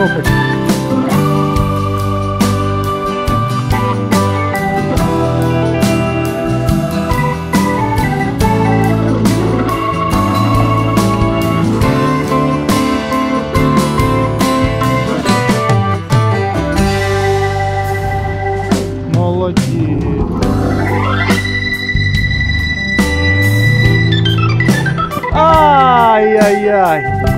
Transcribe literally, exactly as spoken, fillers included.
кнопочку. Ай-яй-яй!